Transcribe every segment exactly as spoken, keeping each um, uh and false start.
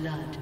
blood.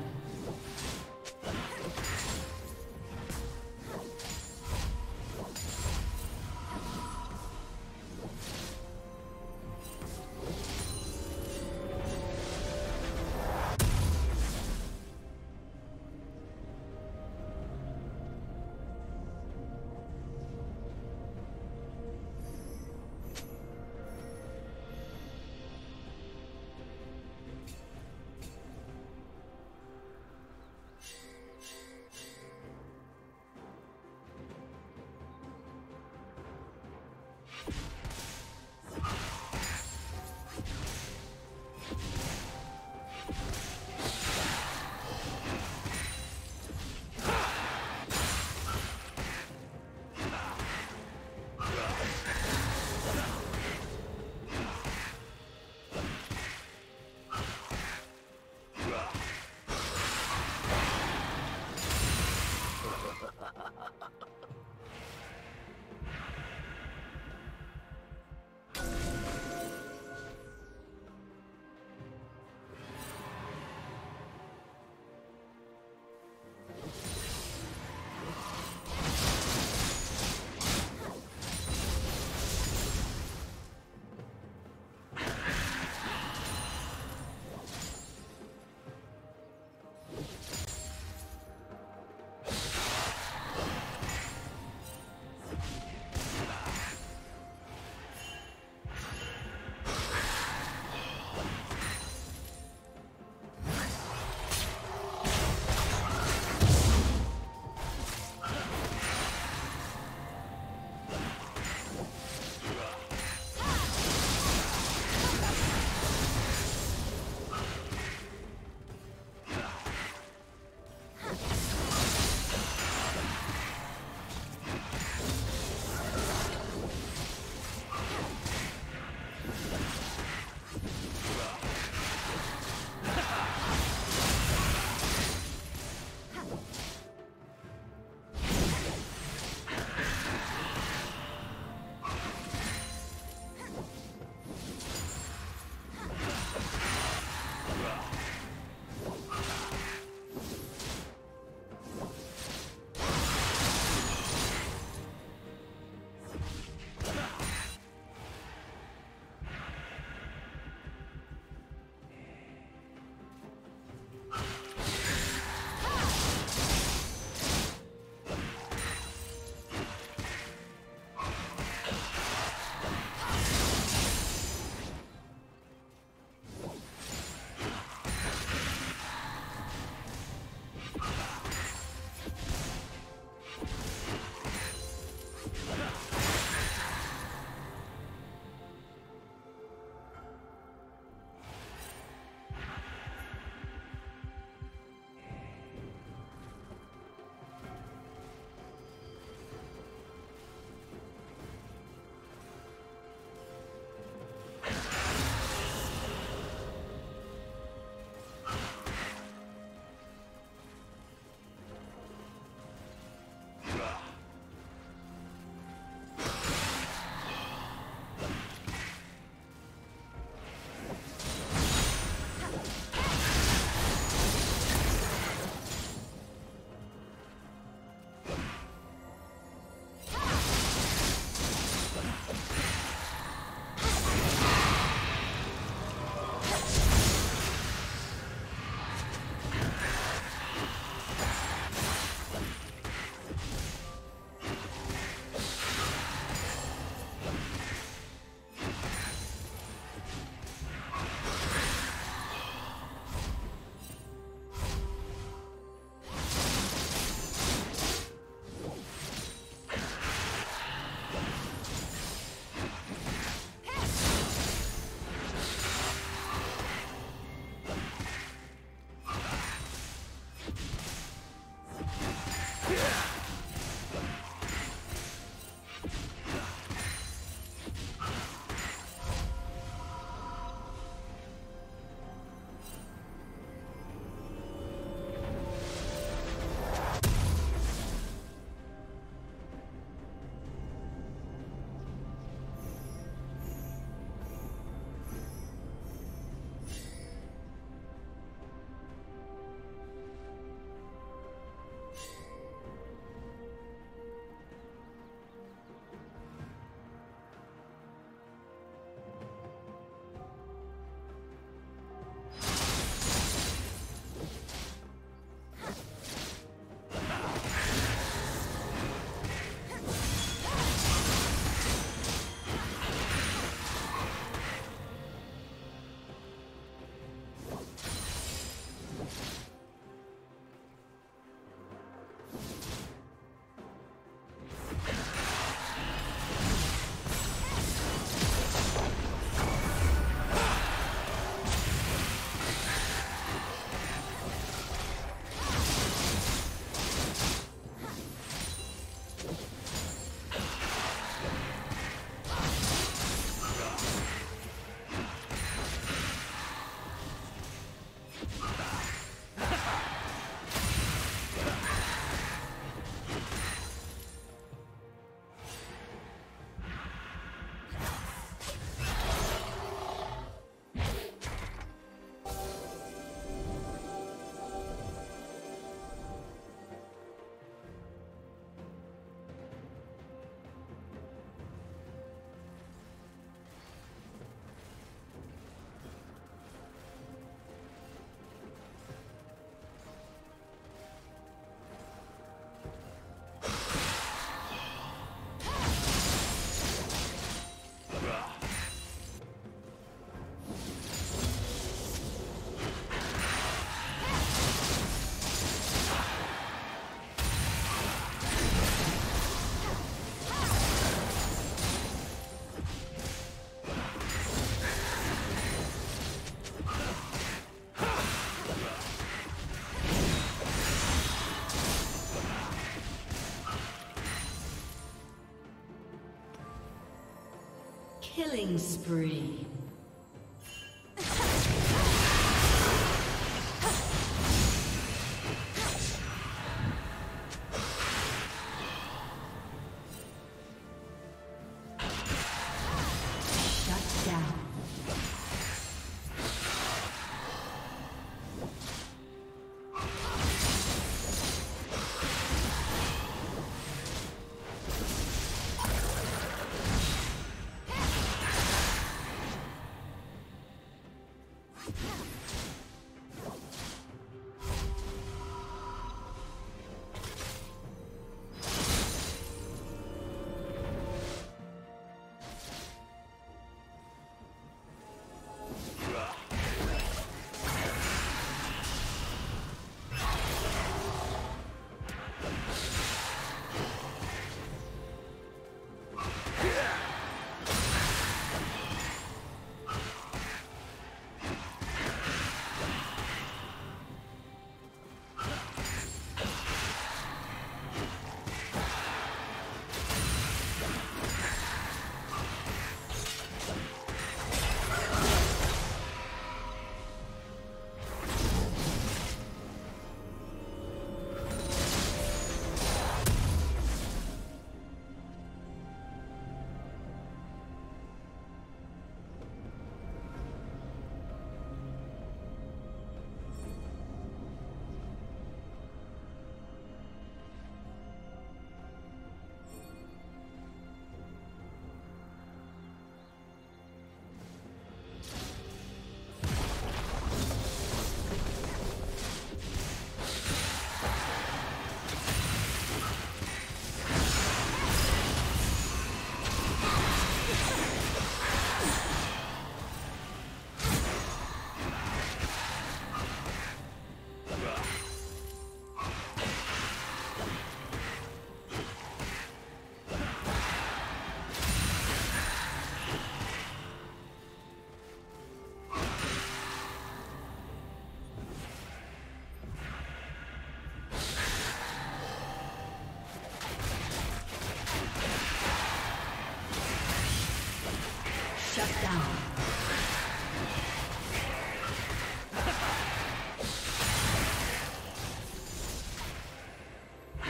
Killing spree.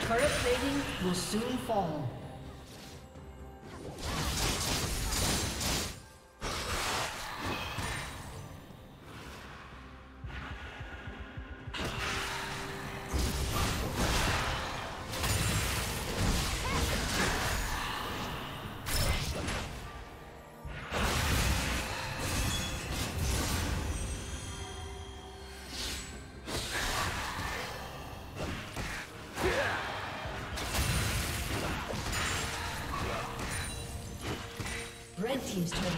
Turret plating will soon fall. Team's turn.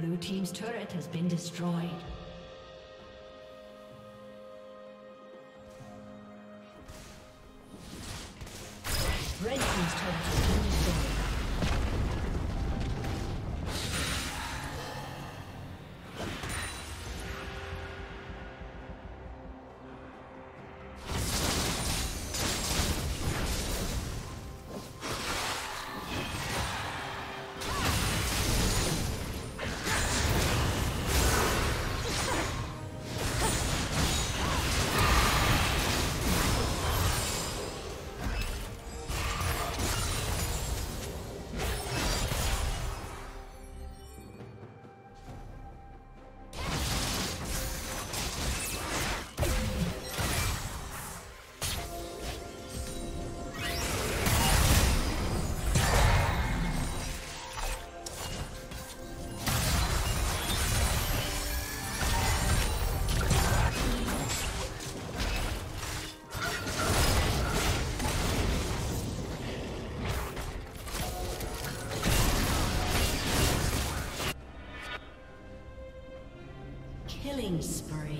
Blue team's turret has been destroyed. Red team's turret has been destroyed. Killing spree.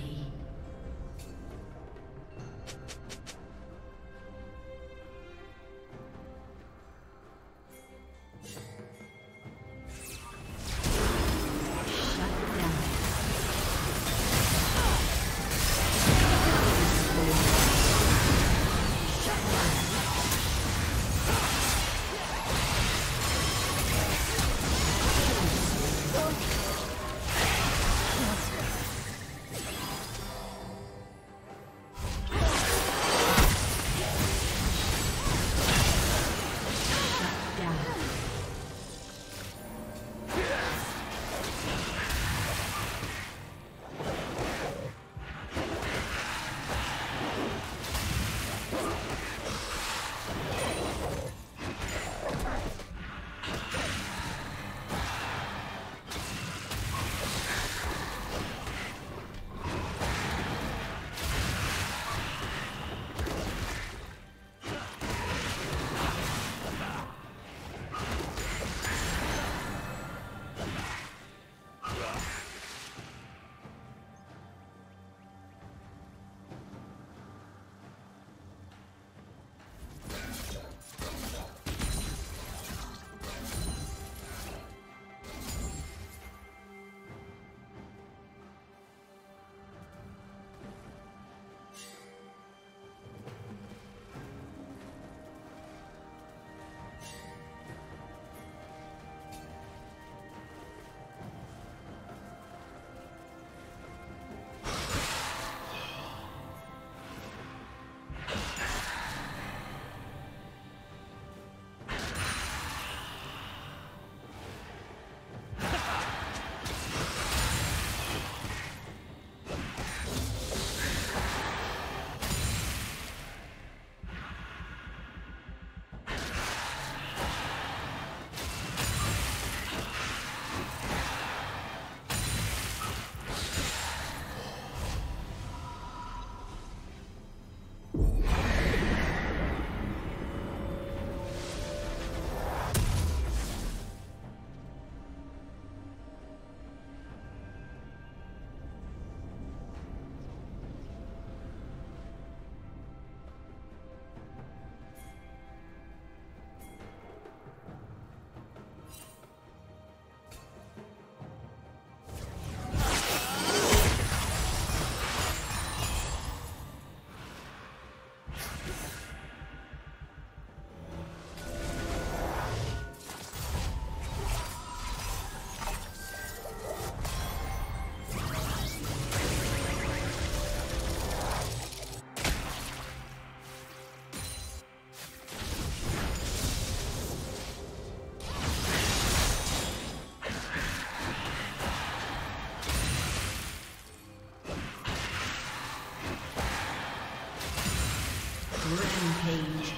Rampage.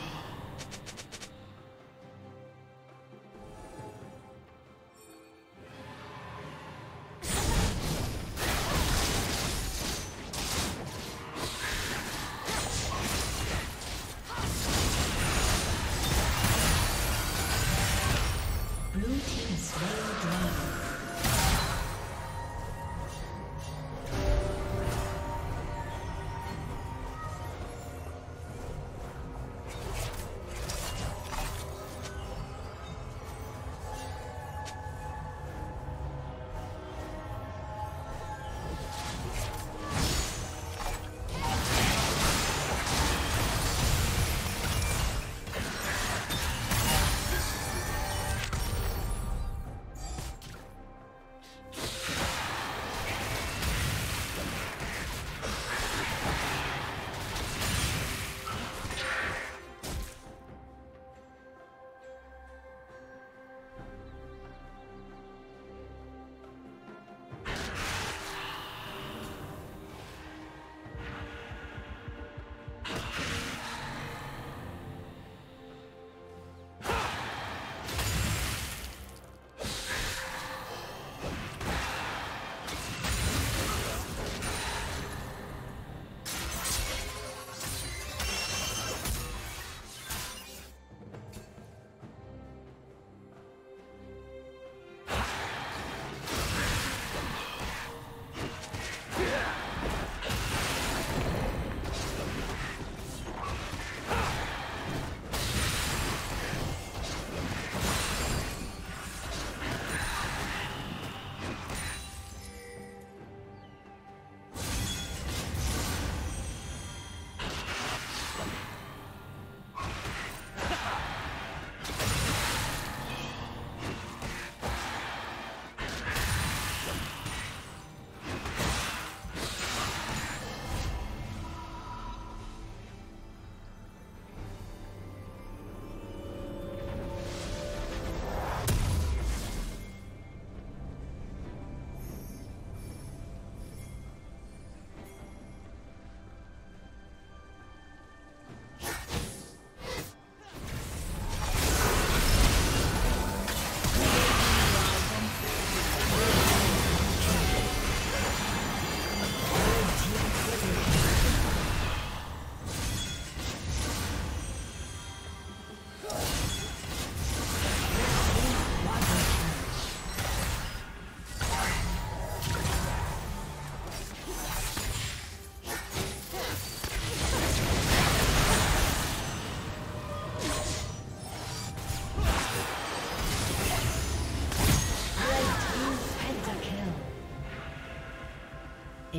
Blue team slain the dragon.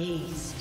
Haste.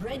Blue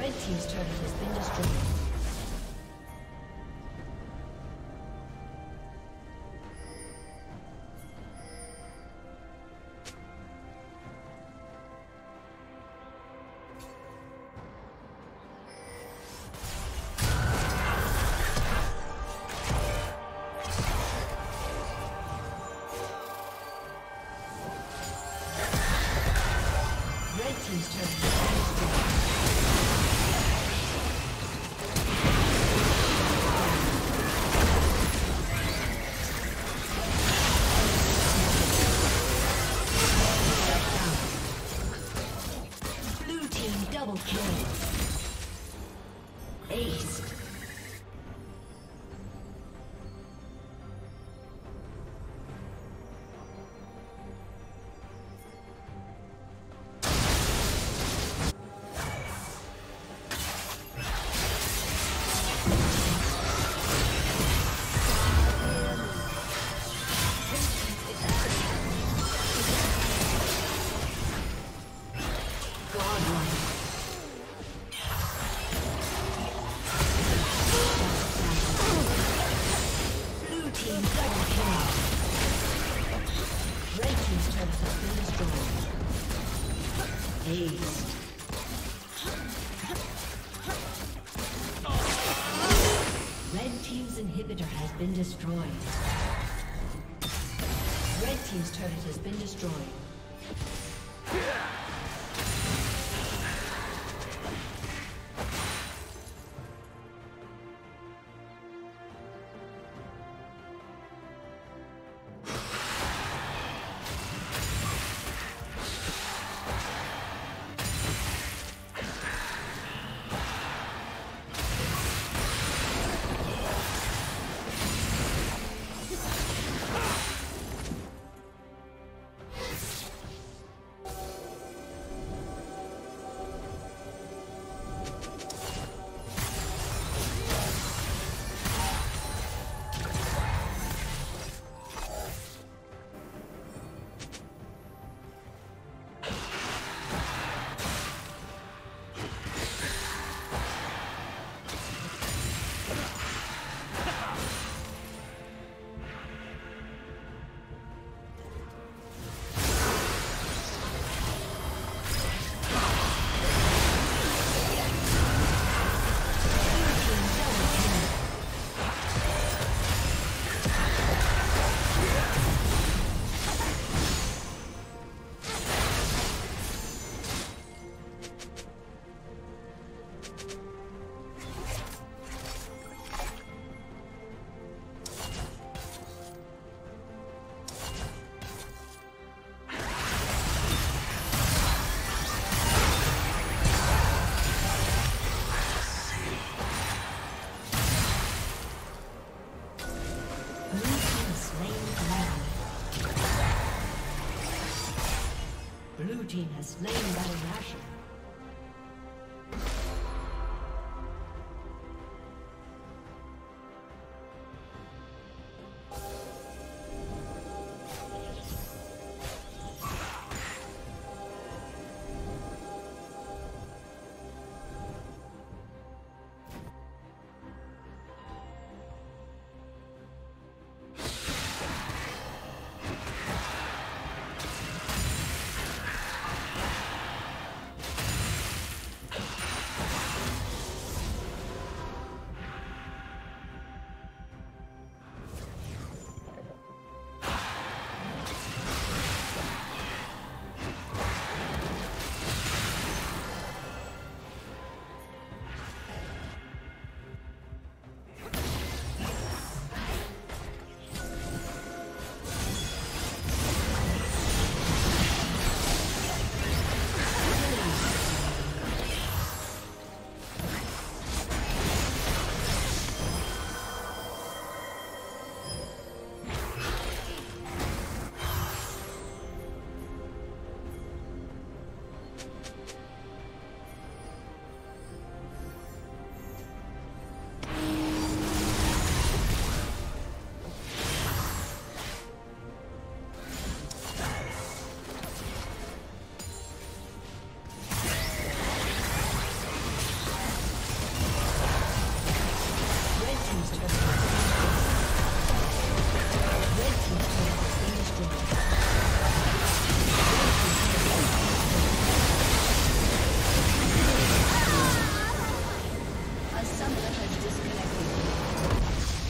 Red team's turret has been destroyed. Rampage. Red team's turret has been destroyed. He's just Been destroyed. Red team's turret has been destroyed. Has slain by Russia.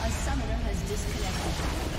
A summoner has disconnected.